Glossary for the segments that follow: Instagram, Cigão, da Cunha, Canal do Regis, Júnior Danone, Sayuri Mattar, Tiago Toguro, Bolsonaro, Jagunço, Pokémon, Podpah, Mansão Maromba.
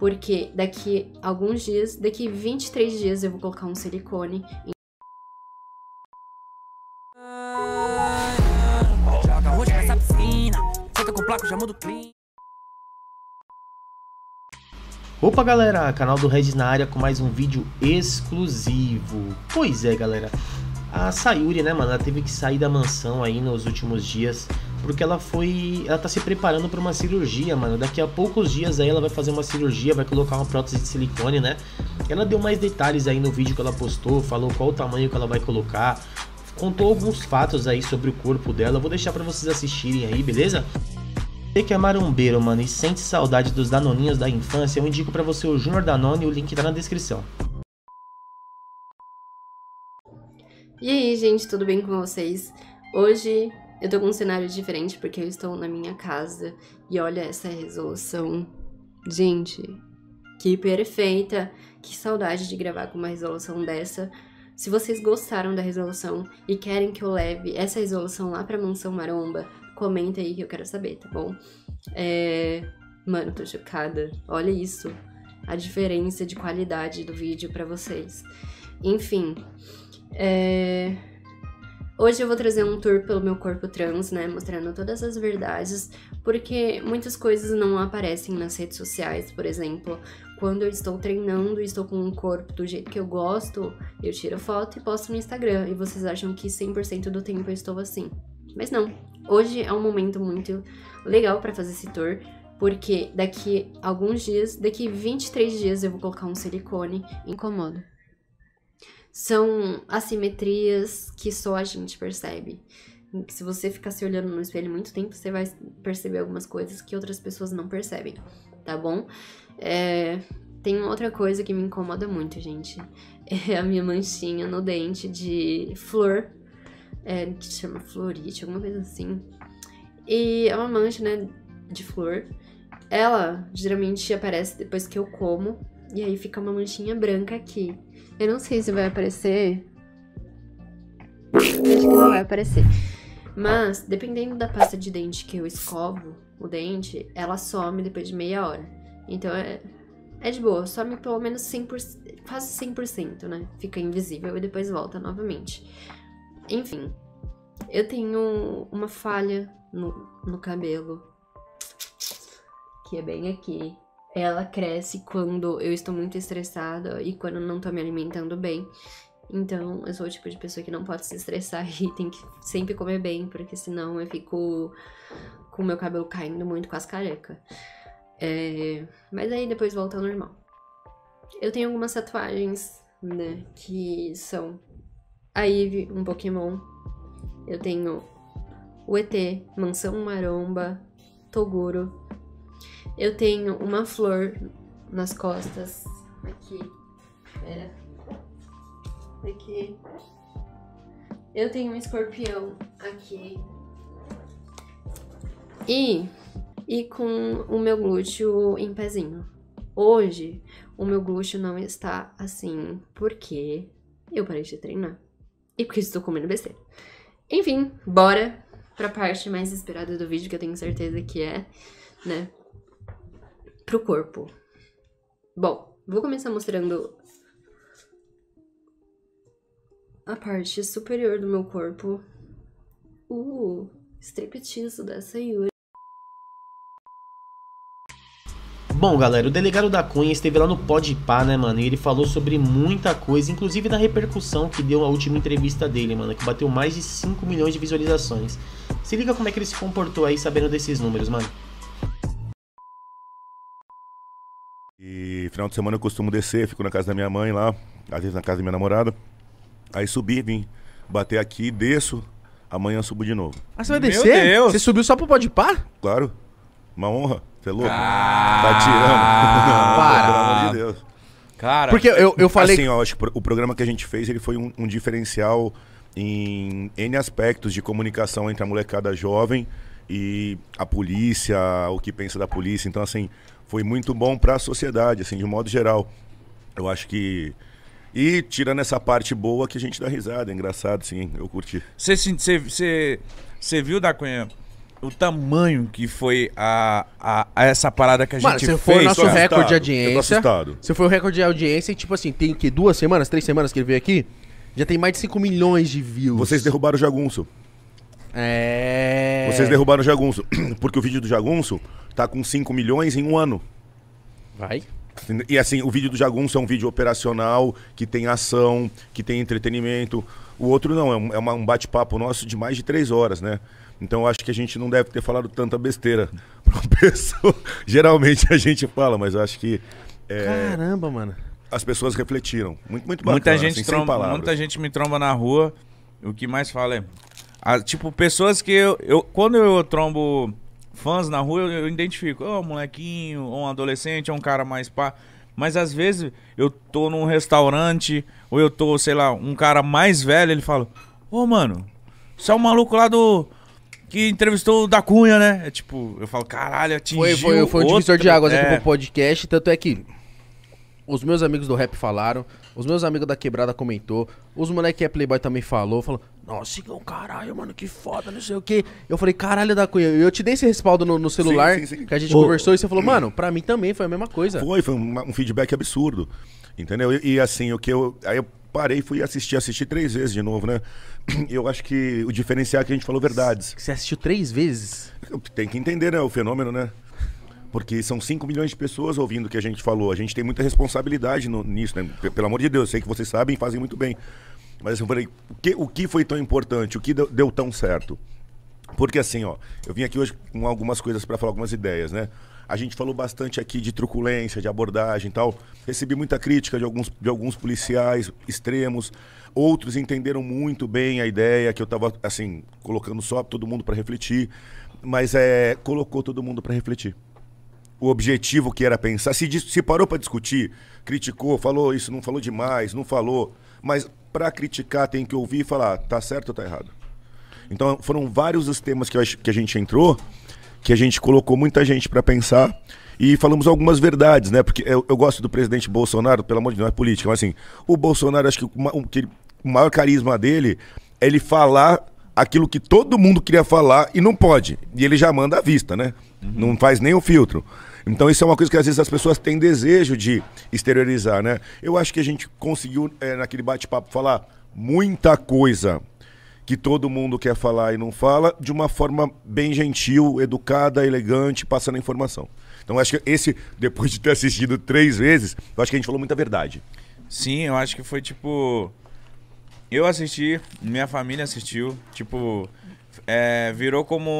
porque daqui alguns dias, daqui 23 dias eu vou colocar um silicone em... Opa galera, Canal do Regis na área com mais um vídeo exclusivo. Pois é galera, a Sayuri, né mano, ela teve que sair da mansão aí nos últimos dias, porque ela tá se preparando pra uma cirurgia, mano. Daqui a poucos dias aí ela vai fazer uma cirurgia, vai colocar uma prótese de silicone, né? Ela deu mais detalhes aí no vídeo que ela postou, falou qual o tamanho que ela vai colocar, contou alguns fatos aí sobre o corpo dela. Eu vou deixar pra vocês assistirem aí, beleza? Você que é marombeiro, mano, e sente saudade dos danoninhos da infância, eu indico pra você o Júnior Danone, o link tá na descrição. E aí, gente, tudo bem com vocês? Hoje... eu tô com um cenário diferente porque eu estou na minha casa e olha essa resolução. Gente, que perfeita! Que saudade de gravar com uma resolução dessa. Se vocês gostaram da resolução e querem que eu leve essa resolução lá pra Mansão Maromba, comenta aí que eu quero saber, tá bom? Mano, tô chocada. Olha isso. A diferença de qualidade do vídeo pra vocês. Enfim, hoje eu vou trazer um tour pelo meu corpo trans, né, mostrando todas as verdades, porque muitas coisas não aparecem nas redes sociais. Por exemplo, quando eu estou treinando e estou com um corpo do jeito que eu gosto, eu tiro foto e posto no Instagram, e vocês acham que 100% do tempo eu estou assim. Mas não, hoje é um momento muito legal para fazer esse tour, porque daqui alguns dias, daqui 23 dias eu vou colocar um silicone em cômodo. São assimetrias que só a gente percebe. Se você ficar se olhando no espelho muito tempo, você vai perceber algumas coisas que outras pessoas não percebem, tá bom? Tem outra coisa que me incomoda muito, gente. É a minha manchinha no dente de flor, que se chama florite, alguma coisa assim. E é uma mancha, né, de flor. Ela geralmente aparece depois que eu como. E aí fica uma manchinha branca aqui. Eu não sei se vai aparecer. Acho que não vai aparecer. Mas, dependendo da pasta de dente que eu escovo o dente, ela some depois de meia hora. Então é de boa, some pelo menos 100%, quase 100%, né? Fica invisível e depois volta novamente. Enfim, eu tenho uma falha no cabelo, que é bem aqui. Ela cresce quando eu estou muito estressada e quando não estou me alimentando bem. Então, eu sou o tipo de pessoa que não pode se estressar e tem que sempre comer bem, porque senão eu fico com o meu cabelo caindo muito com as carecas. Mas aí depois volta ao normal. Eu tenho algumas tatuagens, né, que são a Eve, um Pokémon. Eu tenho o ET, Mansão Maromba, Toguro. Eu tenho uma flor nas costas, aqui, pera, aqui, eu tenho um escorpião aqui, e com o meu glúteo em pezinho. Hoje, o meu glúteo não está assim, porque eu parei de treinar, e porque estou comendo besteira. Enfim, bora pra parte mais esperada do vídeo, que eu tenho certeza que é, né, pro corpo. Bom, vou começar mostrando a parte superior do meu corpo. Striptease da Sayuri. Bom, galera, o delegado da Cunha esteve lá no Podpah, né, mano? E ele falou sobre muita coisa, inclusive da repercussão que deu a última entrevista dele, mano, que bateu mais de 5 milhões de visualizações. Se liga como é que ele se comportou aí sabendo desses números, mano. E final de semana eu costumo descer, fico na casa da minha mãe lá, às vezes na casa da minha namorada. Aí subi, vim bater aqui, desço, amanhã subo de novo. Ah, você vai descer? Meu Deus. Você subiu só pro Podpah? Claro, uma honra, você é louco? Tá tirando. Pelo amor de Deus. Cara, porque eu falei... assim, ó, acho que o programa que a gente fez, ele foi um diferencial em N aspectos de comunicação entre a molecada jovem e a polícia, o que pensa da polícia, então assim... foi muito bom para a sociedade, assim, de um modo geral. Eu acho que... e tirando essa parte boa que a gente dá risada, é engraçado, sim, eu curti. Você viu, da Cunha, o tamanho que foi a essa parada que a gente fez. Mano, foi o nosso recorde de audiência. Você foi o recorde de audiência e, tipo assim, tem que 2 semanas, 3 semanas que ele veio aqui, já tem mais de 5 milhões de views. Vocês derrubaram o Jagunço. É... Vocês derrubaram o Jagunço. Porque o vídeo do Jagunço tá com 5 milhões em 1 ano. Vai. E assim, o vídeo do Jagunço é um vídeo operacional, que tem ação, que tem entretenimento. O outro não, é um bate-papo nosso de mais de 3 horas, né? Então eu acho que a gente não deve ter falado tanta besteira pra uma pessoa. Geralmente a gente fala, mas eu acho que... É... Caramba, mano. As pessoas refletiram. Muito, muito bacana, muita gente, assim, sem palavras. Muita gente me tromba na rua. O que mais fala é... tipo, pessoas que eu... Quando eu trombo fãs na rua, eu identifico. Ou um molequinho, ou um adolescente, ou um cara mais pá. Mas às vezes eu tô num restaurante, ou eu tô, sei lá, um cara mais velho, ele fala... Ô, mano, você é um maluco lá do... que entrevistou o da Cunha, né? É tipo, eu falo, caralho, atingiu outro... Foi um divisor de águas aqui pro podcast, tanto é que... Os meus amigos do rap falaram, os meus amigos da quebrada comentou, os moleque que é playboy também falou, nossa, Cigão, caralho, mano, que foda, não sei o que. Eu falei, caralho, da Cunha, eu te dei esse respaldo no celular, sim. Que a gente conversou e você falou, mano, pra mim também foi a mesma coisa. Foi um feedback absurdo, entendeu? E assim, aí eu parei, fui assisti 3 vezes de novo, né? Eu acho que o diferencial é que a gente falou verdades. Você assistiu 3 vezes? Tem que entender, né, o fenômeno, né? Porque são 5 milhões de pessoas ouvindo o que a gente falou. A gente tem muita responsabilidade nisso, né? Pelo amor de Deus, eu sei que vocês sabem e fazem muito bem. Mas eu falei, o que foi tão importante? O que deu tão certo? Porque assim, ó, eu vim aqui hoje com algumas coisas para falar, algumas ideias, né? A gente falou bastante aqui de truculência, de abordagem e tal. Recebi muita crítica de alguns policiais extremos. Outros entenderam muito bem a ideia, que eu tava, assim, colocando só todo mundo para refletir. Mas colocou todo mundo para refletir. O objetivo que era pensar, se parou para discutir, criticou, falou isso, não falou demais, não falou, mas para criticar tem que ouvir e falar, tá certo ou tá errado? Então foram vários os temas que a gente entrou, que a gente colocou muita gente para pensar e falamos algumas verdades, né? Porque eu gosto do presidente Bolsonaro, pelo amor de Deus, não é política, mas assim, o Bolsonaro, acho que o maior carisma dele é ele falar aquilo que todo mundo queria falar e não pode, e ele já manda à vista, né? Uhum. Não faz nem o filtro. Então isso é uma coisa que às vezes as pessoas têm desejo de exteriorizar, né? Eu acho que a gente conseguiu, naquele bate-papo, falar muita coisa que todo mundo quer falar e não fala, de uma forma bem gentil, educada, elegante, passando a informação. Então eu acho que depois de ter assistido 3 vezes, eu acho que a gente falou muita verdade. Sim, eu acho que foi tipo... Eu assisti, minha família assistiu, tipo... virou como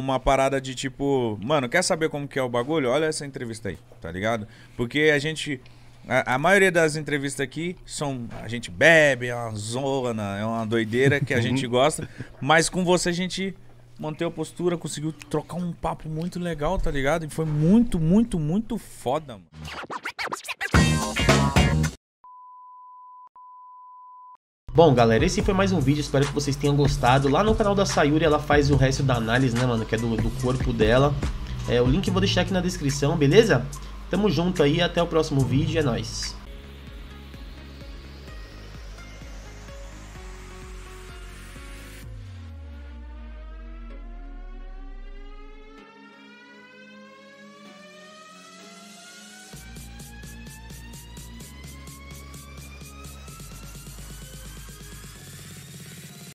uma parada de tipo, mano, quer saber como que é o bagulho? Olha essa entrevista aí, tá ligado? Porque a gente, a maioria das entrevistas aqui são, a gente bebe, é uma zona, é uma doideira que a gente gosta, mas com você a gente manteve a postura, conseguiu trocar um papo muito legal, tá ligado? E foi muito, muito, muito foda, mano. Bom, galera, esse foi mais um vídeo, espero que vocês tenham gostado. Lá no canal da Sayuri ela faz o resto da análise, né, mano, que é do corpo dela. O link eu vou deixar aqui na descrição, beleza? Tamo junto aí, até o próximo vídeo, é nóis.